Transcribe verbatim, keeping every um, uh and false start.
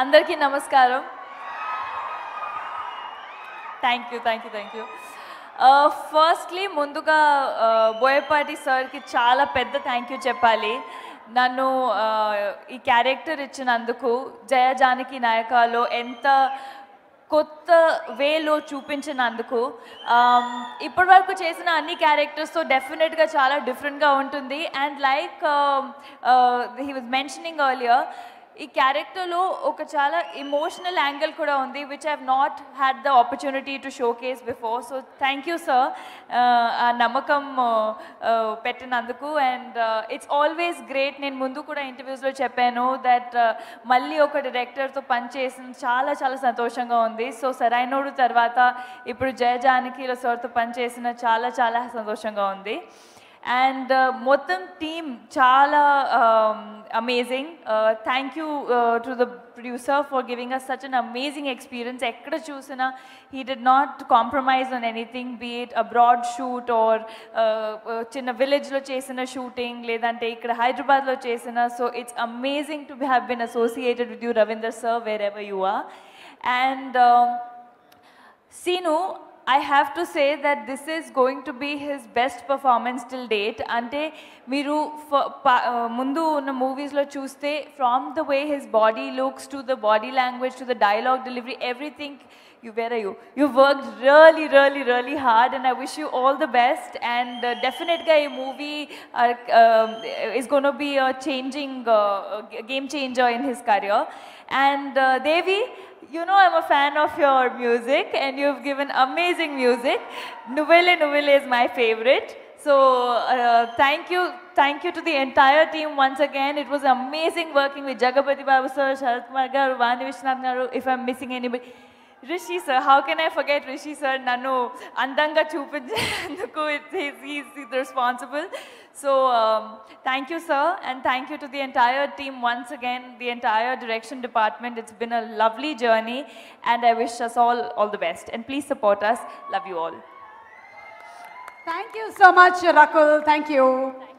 అందరికీ నమస్కారం. Thank you thank you thank you firstly ముందుగా బోయపాటి సార్కి చాలా పెద్ద థ్యాంక్ యూ చెప్పాలి. నన్ను ఈ క్యారెక్టర్ ఇచ్చినందుకు, జయ జానకి నాయకలో ఎంత కొత్త వేలో చూపించినందుకు. ఇప్పటి వరకు చేసిన అన్ని క్యారెక్టర్స్తో డెఫినెట్గా చాలా డిఫరెంట్గా ఉంటుంది. And like he was mentioning earlier, ఈ క్యారెక్టర్లో ఒక చాలా ఇమోషనల్ యాంగిల్ కూడా ఉంది, which I have not had the opportunity to showcase before. So thank you sir ఆ నమ్మకం పెట్టినందుకు. And it's always great. నేను ముందు కూడా ఇంటర్వ్యూస్లో చెప్పాను దట్ మళ్ళీ ఒక డైరెక్టర్తో పనిచేసిన చాలా చాలా సంతోషంగా ఉంది. సో సరైనోడు తర్వాత ఇప్పుడు జయ జానకి సార్తో పనిచేసిన చాలా చాలా సంతోషంగా ఉంది. అండ్ మొత్తం టీమ్ చాలా amazing. Thank you to the producer for giving us such an amazing experience. Ekkada chusina he did not compromise on anything, be it a broad shoot or chinna village lo chesina shooting ledante ikkada Hyderabad lo chesina. So it's amazing to have been associated with you, Ravinder sir, wherever you are. And um, Sinu, I have to say that this is going to be his best performance till date. Ante meeru mundu unna movies lo chuste, from the way his body looks to the body language to the dialogue delivery, everything, you where are you you worked really really really hard, and I wish you all the best. And uh, Definite Guy movie uh, um, is going to be a changing uh, game changer in his career. And uh, Devi, you know I'm a fan of your music and you've given amazing music. Nuvvele Nuvvele is my favorite. So uh, thank you, thank you to the entire team once again. It was amazing working with Jagapathi Babu sir, Sharath Margaru, Vani Vishnath Naru. If I'm missing anybody, Rishi sir, how can I forget Rishi sir? Nannu andanga chupincheduku, he is responsible. So um, thank you sir, and thank you to the entire team once again, the entire direction department. It's been a lovely journey and I wish us all all the best, and please support us. Love you all. Thank you so much, Rakul. Thank you. Thank you.